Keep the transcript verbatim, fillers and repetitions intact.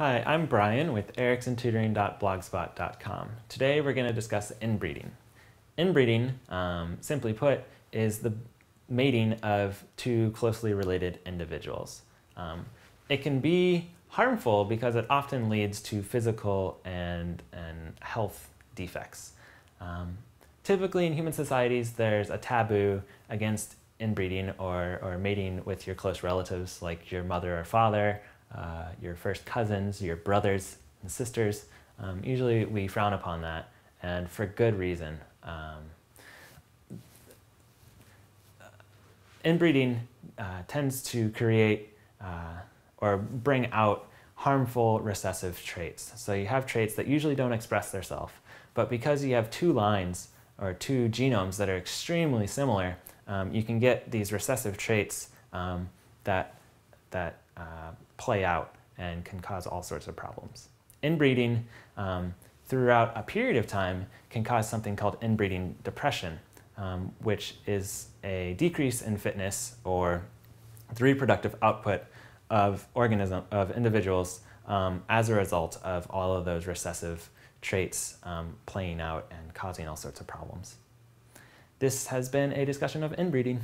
Hi, I'm Brian with Erickson tutoring dot blogspot dot com. Today we're going to discuss inbreeding. Inbreeding, um, simply put, is the mating of two closely related individuals. Um, it can be harmful because it often leads to physical and, and health defects. Um, typically in human societies there's a taboo against inbreeding or, or mating with your close relatives like your mother or father, Uh, your first cousins, your brothers and sisters. Um, usually we frown upon that, and for good reason. Um, inbreeding uh, tends to create uh, or bring out harmful recessive traits. So you have traits that usually don't express themselves, but because you have two lines or two genomes that are extremely similar, um, you can get these recessive traits um, that, that Uh, play out and can cause all sorts of problems. Inbreeding um, throughout a period of time can cause something called inbreeding depression, um, which is a decrease in fitness or the reproductive output of organism of individuals um, as a result of all of those recessive traits um, playing out and causing all sorts of problems. This has been a discussion of inbreeding.